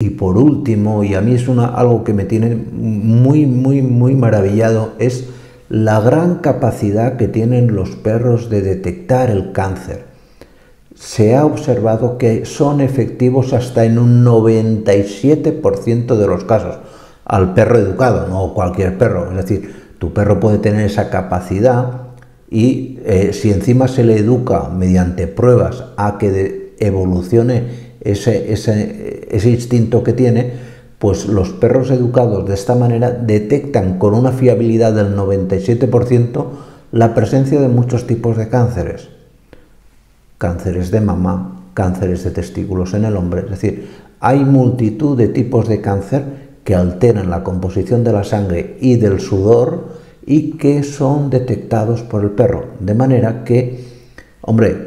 Y por último, y a mí es algo que me tiene muy maravillado, es la gran capacidad que tienen los perros de detectar el cáncer. Se ha observado que son efectivos hasta en un 97% de los casos. Al perro educado, no cualquier perro. Es decir, tu perro puede tener esa capacidad y si encima se le educa mediante pruebas a que evolucione ese instinto que tiene, pues los perros educados de esta manera detectan con una fiabilidad del 97% la presencia de muchos tipos de cánceres. Cánceres de mama, cánceres de testículos en el hombre, es decir, hay multitud de tipos de cáncer que alteran la composición de la sangre y del sudor y que son detectados por el perro. De manera que, hombre,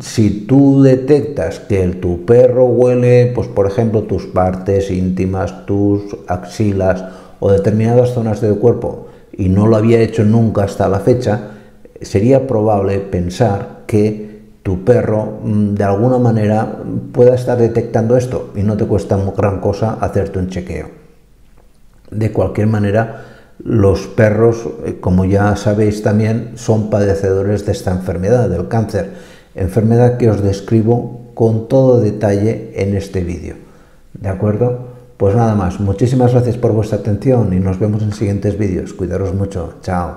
si tú detectas que tu perro huele, pues por ejemplo, tus partes íntimas, tus axilas o determinadas zonas del cuerpo, y no lo había hecho nunca hasta la fecha, sería probable pensar que tu perro de alguna manera pueda estar detectando esto y no te cuesta gran cosa hacerte un chequeo. De cualquier manera, los perros, como ya sabéis también, son padecedores de esta enfermedad, del cáncer. Enfermedad que os describo con todo detalle en este vídeo. ¿De acuerdo? Pues nada más, muchísimas gracias por vuestra atención y nos vemos en siguientes vídeos. Cuidaros mucho, chao.